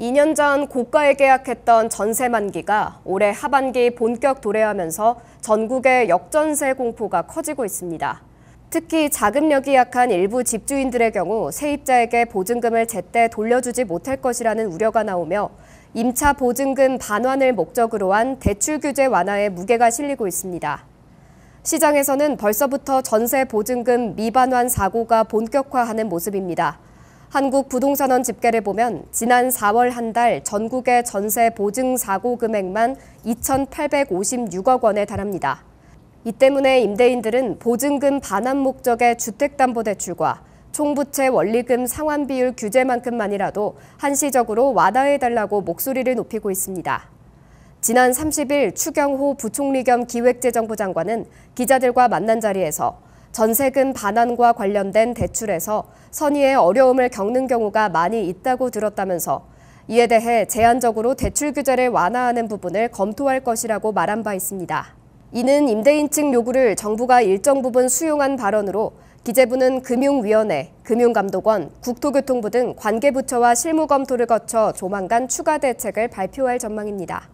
2년 전 고가에 계약했던 전세 만기가 올해 하반기 본격 도래하면서 전국의 역전세 공포가 커지고 있습니다. 특히 자금력이 약한 일부 집주인들의 경우 세입자에게 보증금을 제때 돌려주지 못할 것이라는 우려가 나오며 임차 보증금 반환을 목적으로 한 대출 규제 완화에 무게가 실리고 있습니다. 시장에서는 벌써부터 전세 보증금 미반환 사고가 본격화하는 모습입니다. 한국부동산원 집계를 보면 지난 4월 한 달 전국의 전세 보증 사고 금액만 2,856억 원에 달합니다. 이 때문에 임대인들은 보증금 반환 목적의 주택담보대출과 총부채 원리금 상환비율 규제만큼만이라도 한시적으로 완화해달라고 목소리를 높이고 있습니다. 지난 30일 추경호 부총리 겸 기획재정부 장관은 기자들과 만난 자리에서 전세금 반환과 관련된 대출에서 선의의 어려움을 겪는 경우가 많이 있다고 들었다면서 이에 대해 제한적으로 대출 규제를 완화하는 부분을 검토할 것이라고 말한 바 있습니다. 이는 임대인 측 요구를 정부가 일정 부분 수용한 발언으로 기재부는 금융위원회, 금융감독원, 국토교통부 등 관계부처와 실무 검토를 거쳐 조만간 추가 대책을 발표할 전망입니다.